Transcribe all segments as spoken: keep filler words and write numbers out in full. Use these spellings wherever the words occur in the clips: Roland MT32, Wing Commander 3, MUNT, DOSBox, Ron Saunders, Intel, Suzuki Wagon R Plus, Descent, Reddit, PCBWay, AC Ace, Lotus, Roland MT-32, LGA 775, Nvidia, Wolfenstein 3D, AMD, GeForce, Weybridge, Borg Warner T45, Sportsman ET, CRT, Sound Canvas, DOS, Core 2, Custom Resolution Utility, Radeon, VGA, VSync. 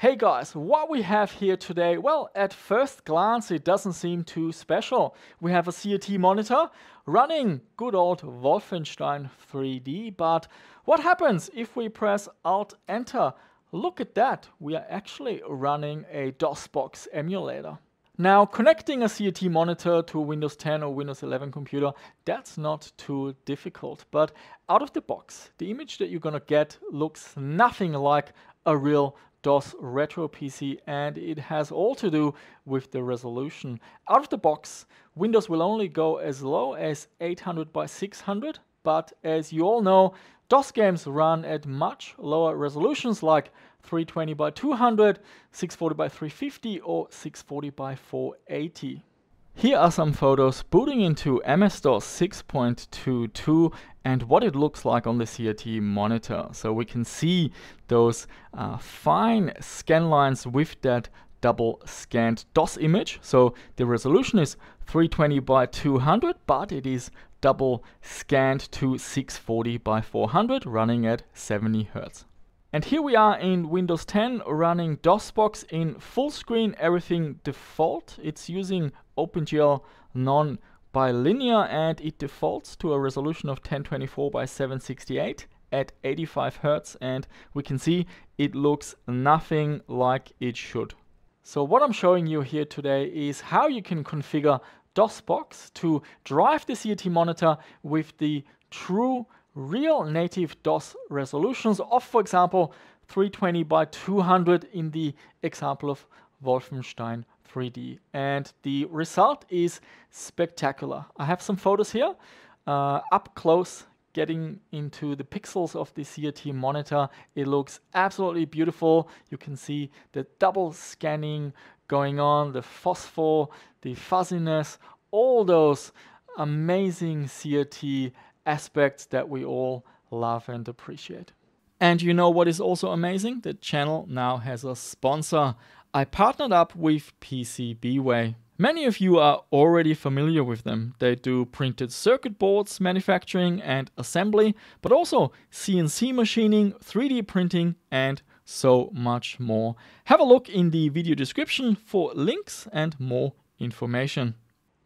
Hey guys, what we have here today, well, at first glance it doesn't seem too special. We have a C A T monitor running good old Wolfenstein three D, but what happens if we press Alt-Enter? Look at that, we are actually running a DOSBox emulator. Now, connecting a C A T monitor to a Windows ten or Windows eleven computer, that's not too difficult, but out of the box, the image that you're gonna get looks nothing like a real DOS Retro P C, and it has all to do with the resolution. Out of the box, Windows will only go as low as eight hundred by six hundred, but as you all know, DOS games run at much lower resolutions like three twenty by two hundred, six forty by three fifty or six forty by four eighty. Here are some photos booting into M S DOS six point two two and what it looks like on the C A T monitor. So we can see those uh, fine scan lines with that double scanned DOS image. So the resolution is three twenty by two hundred, but it is double scanned to six forty by four hundred running at seventy hertz. And here we are in Windows ten running DOSBox in full screen, everything default. It's using OpenGL non-bilinear and it defaults to a resolution of ten twenty-four by seven sixty-eight at eighty-five hertz, and we can see it looks nothing like it should. So what I'm showing you here today is how you can configure DOSBox to drive the C A T monitor with the true real native DOS resolutions of, for example, three twenty by two hundred in the example of Wolfenstein three D. And the result is spectacular. I have some photos here, uh, up close, getting into the pixels of the C A T monitor. It looks absolutely beautiful. You can see the double scanning going on, the phosphor, the fuzziness, all those amazing C A T aspects that we all love and appreciate. And you know what is also amazing? The channel now has a sponsor. I partnered up with PCBWay. Many of you are already familiar with them. They do printed circuit boards manufacturing and assembly, but also C N C machining, three D printing, and so much more. Have a look in the video description for links and more information.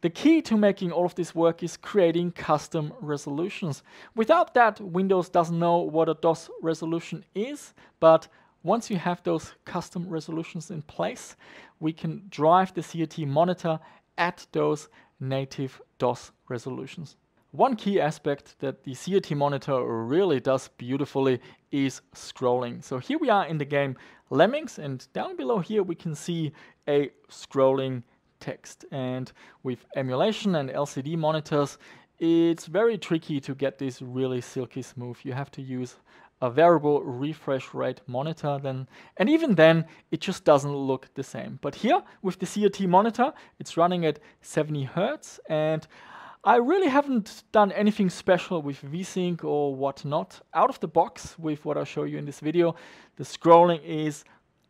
The key to making all of this work is creating custom resolutions. Without that, Windows doesn't know what a DOS resolution is, but once you have those custom resolutions in place, we can drive the C A T monitor at those native DOS resolutions. One key aspect that the C A T monitor really does beautifully is scrolling. So here we are in the game Lemmings, and down below here we can see a scrolling text. And with emulation and L C D monitors, it's very tricky to get this really silky smooth. You have to use a variable refresh rate monitor then, and even then it just doesn't look the same. But here with the C A T monitor, it's running at seventy hertz, and I really haven't done anything special with VSync or whatnot. Out of the box with what I'll show you in this video, the scrolling is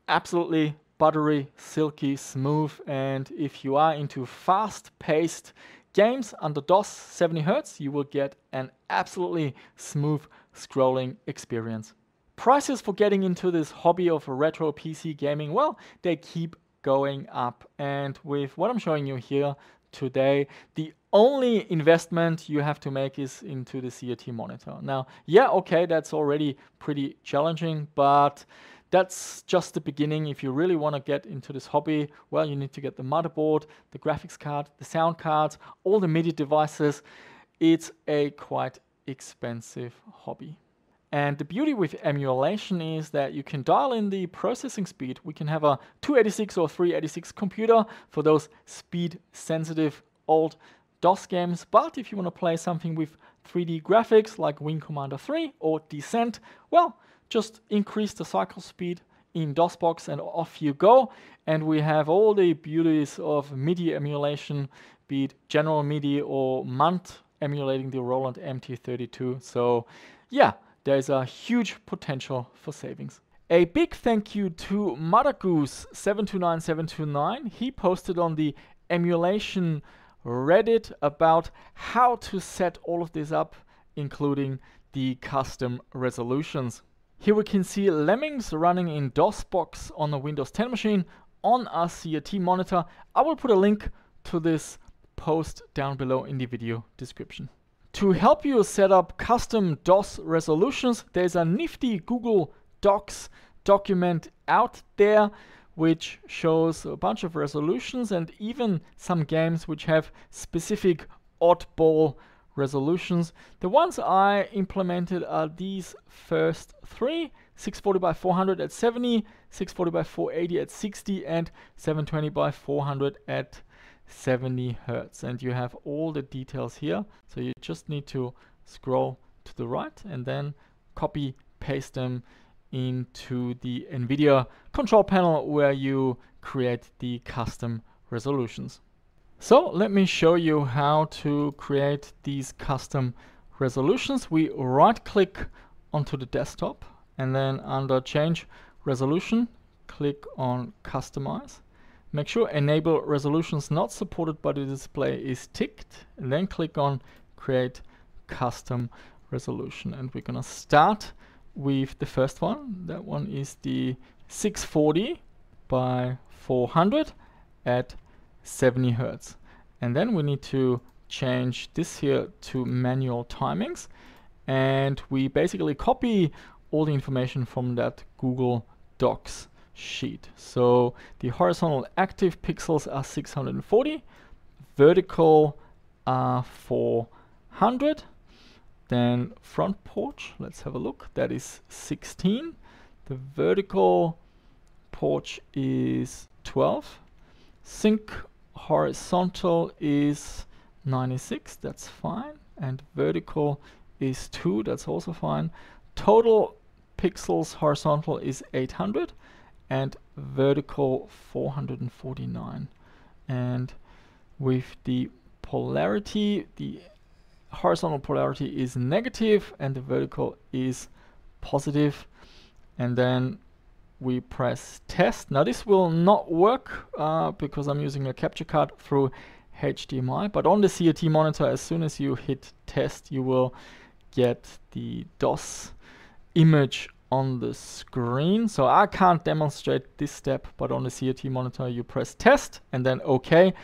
absolutely buttery, silky, smooth, and if you are into fast-paced games under DOS seventy hertz, you will get an absolutely smooth scrolling experience. Prices for getting into this hobby of retro P C gaming, well, they keep going up. And with what I'm showing you here today, the only investment you have to make is into the C A T monitor. Now, yeah, okay, that's already pretty challenging, but that's just the beginning. If you really want to get into this hobby, well, you need to get the motherboard, the graphics card, the sound cards, all the MIDI devices. It's a quite expensive hobby. And the beauty with emulation is that you can dial in the processing speed. We can have a two eighty-six or three eighty-six computer for those speed sensitive old DOS games, but if you want to play something with three D graphics like Wing Commander three or Descent, well, just increase the cycle speed in DOSBox and off you go. And we have all the beauties of MIDI emulation, be it General MIDI or MUNT, emulating the Roland M T thirty-two. So yeah, there's a huge potential for savings. A big thank you to mothergoose seven two nine seven two nine. He posted on the emulation Reddit about how to set all of this up, including the custom resolutions. Here we can see Lemmings running in DOSBox on a Windows ten machine on a C R T monitor. I will put a link to this post down below in the video description. To help you set up custom DOS resolutions, there's a nifty Google Docs document out there which shows a bunch of resolutions and even some games which have specific oddball resolutions. The ones I implemented are these first three: six forty by four hundred at seventy, six forty by four eighty at sixty, and seven twenty by four hundred at seventy hertz. And you have all the details here, so you just need to scroll to the right and then copy paste them into the NVIDIA control panel where you create the custom resolutions. So let me show you how to create these custom resolutions. We right click onto the desktop and then under change resolution click on customize. Make sure enable resolutions not supported by the display is ticked, and then click on create custom resolution. And we're gonna start with the first one. That one is the six forty by four hundred at seventy hertz. And then we need to change this here to manual timings. And we basically copy all the information from that Google Docs sheet. So the horizontal active pixels are six forty, vertical are four hundred, then front porch, let's have a look, that is sixteen, the vertical porch is twelve, sync horizontal is ninety-six, that's fine, and vertical is two, that's also fine. Total pixels horizontal is eight hundred and vertical four forty-nine. And with the polarity, the horizontal polarity is negative and the vertical is positive. And then we press test. Now this will not work uh, because I'm using a capture card through H D M I, but on the C R T monitor, as soon as you hit test, you will get the DOS image on the screen. So I can't demonstrate this step, but on the C R T monitor you press test and then OK,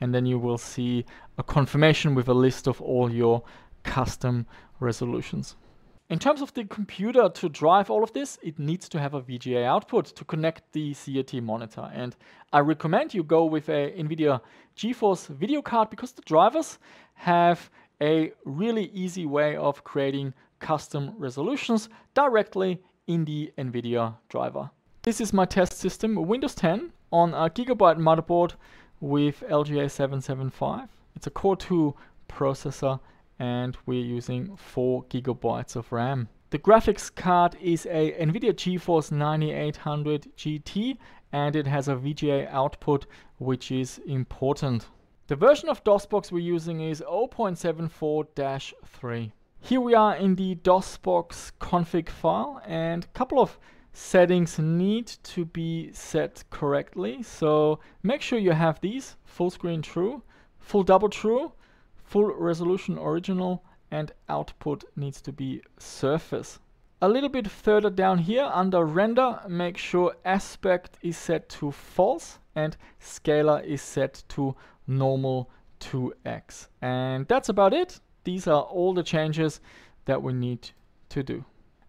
and then you will see a confirmation with a list of all your custom resolutions. In terms of the computer, to drive all of this, it needs to have a V G A output to connect the C R T monitor. And I recommend you go with a NVIDIA GeForce video card because the drivers have a really easy way of creating custom resolutions directly in the NVIDIA driver. This is my test system, Windows ten on a Gigabyte motherboard with L G A seven seventy-five. It's a Core two processor and we're using four gigabytes of RAM. The graphics card is a NVIDIA GeForce ninety-eight hundred G T and it has a V G A output, which is important. The version of DOSBox we're using is zero point seven four dash three. Here we are in the DOSBox config file, and a couple of settings need to be set correctly. So make sure you have these: full screen true, full double true, full resolution original, and output needs to be surface. A little bit further down here under render, make sure aspect is set to false and scalar is set to normal two X. And that's about it. These are all the changes that we need to do.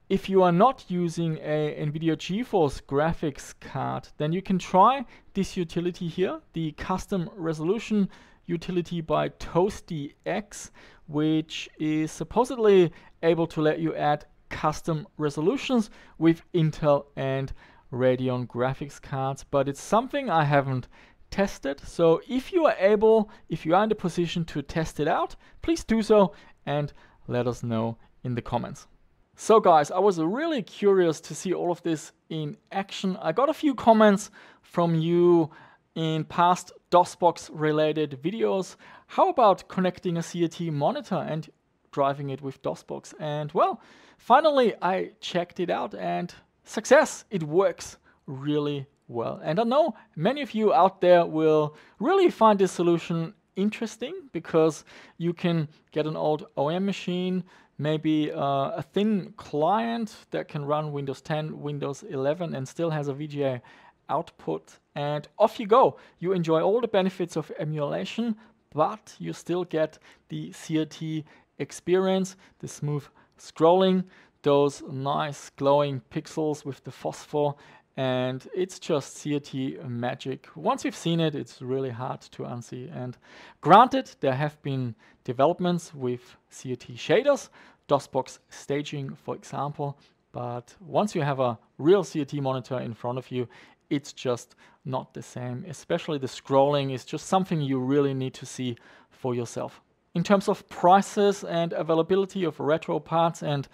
If you are not using a NVIDIA GeForce graphics card, then you can try this utility here, the custom resolution utility by ToastyX, which is supposedly able to let you add custom resolutions with Intel and Radeon graphics cards, but it's something I haven't tested. So if you are able, if you are in the position to test it out, please do so and let us know in the comments. So guys, I was really curious to see all of this in action. I got a few comments from you in past DOSBox related videos. How about connecting a C R T monitor and driving it with DOSBox? And well, finally I checked it out and success, it works really well. And I know many of you out there will really find this solution interesting because you can get an old O E M machine, maybe uh, a thin client that can run Windows ten, Windows eleven, and still has a V G A output. And off you go. You enjoy all the benefits of emulation, but you still get the C L T experience, the smooth scrolling, those nice glowing pixels with the phosphor, and it's just C L T magic. Once you've seen it, it's really hard to unsee. And granted, there have been developments with C L T shaders, DOSBox staging, for example, but once you have a real C L T monitor in front of you, it's just not the same. Especially the scrolling is just something you really need to see for yourself. In terms of prices and availability of retro parts and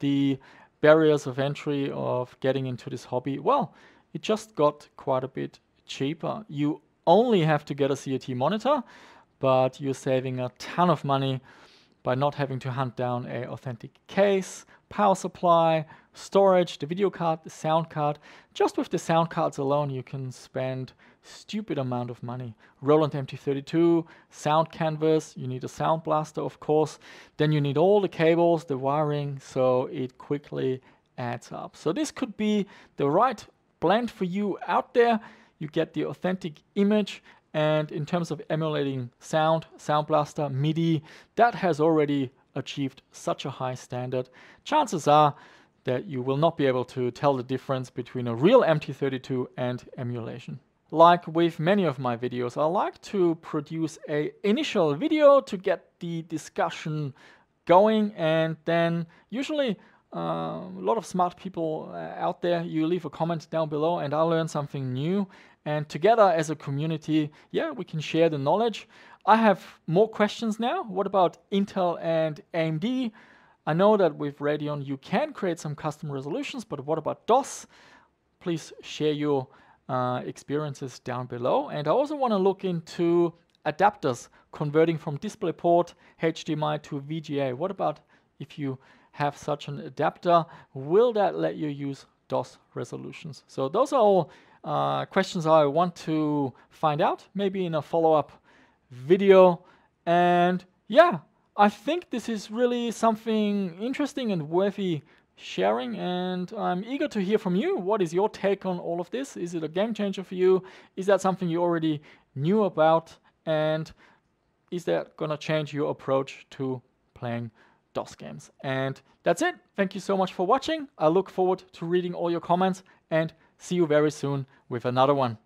the barriers of entry of getting into this hobby, well, it just got quite a bit cheaper. You only have to get a C L T monitor, but you're saving a ton of money by not having to hunt down an authentic case, power supply, storage, the video card, the sound card. Just with the sound cards alone, you can spend stupid amount of money. Roland M T thirty-two, Sound Canvas, you need a Sound Blaster, of course. Then you need all the cables, the wiring, so it quickly adds up. So this could be the right blend for you out there. You get the authentic image, and in terms of emulating sound, Sound Blaster, MIDI, that has already achieved such a high standard. Chances are that you will not be able to tell the difference between a real M T thirty-two and emulation. Like with many of my videos, I like to produce an initial video to get the discussion going, and then usually uh, a lot of smart people out there, you leave a comment down below and I learn something new, and together as a community, yeah, we can share the knowledge. I have more questions now. What about Intel and A M D? I know that with Radeon you can create some custom resolutions, but what about DOS? Please share your Uh, experiences down below. And I also want to look into adapters, converting from DisplayPort, H D M I to V G A. What about if you have such an adapter? Will that let you use DOS resolutions? So those are all uh, questions I want to find out, maybe in a follow-up video. And yeah, I think this is really something interesting and worthy sharing, and I'm eager to hear from you. What is your take on all of this? Is it a game changer for you? Is that something you already knew about? And is that gonna change your approach to playing DOS games? And that's it. Thank you so much for watching. I look forward to reading all your comments and see you very soon with another one.